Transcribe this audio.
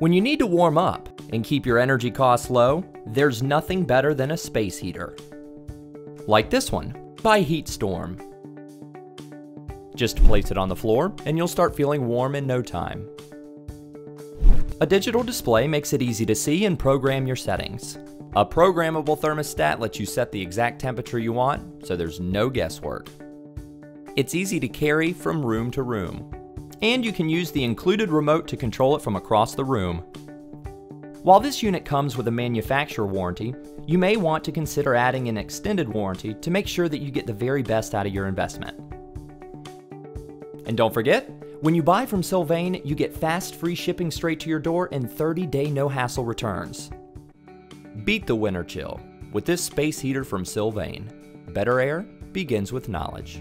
When you need to warm up and keep your energy costs low, there's nothing better than a space heater. Like this one by Heat Storm. Just place it on the floor and you'll start feeling warm in no time. A digital display makes it easy to see and program your settings. A programmable thermostat lets you set the exact temperature you want, so there's no guesswork. It's easy to carry from room to room. And you can use the included remote to control it from across the room. While this unit comes with a manufacturer warranty, you may want to consider adding an extended warranty to make sure that you get the very best out of your investment. And don't forget, when you buy from Sylvane, you get fast, free shipping straight to your door and 30-day no-hassle returns. Beat the winter chill with this space heater from Sylvane. Better air begins with knowledge.